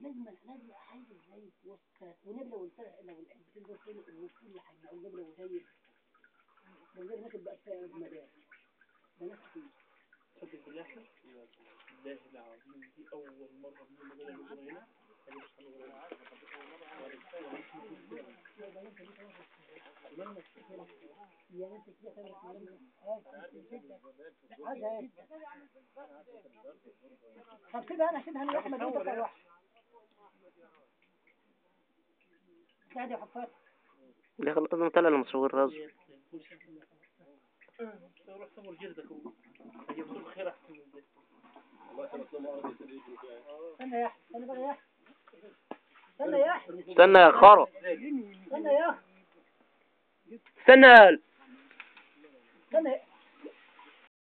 نجمة حي زي وسط ونبلة والفرق لو الحبتين دول كانوا كل حاجة أو نبلة وزي ده غير ناخد بقى فيها مدار ده ناس كتير. تصدق بالله العظيم دي أول مرة بنعمل مدار هنا. طب كده انا شبه انا احمد وانت طلع قاعد يا حفاظ. لا انا طلع المصور رازق روح صور جلدك يجيب له خير احسن من ده. الله يسلمك ارض السريج بتاعك. استنى يا احمد، استنى بقى يا احمد، استنى يا احمد، استنى يا خرا، استنى يا احمد، استنى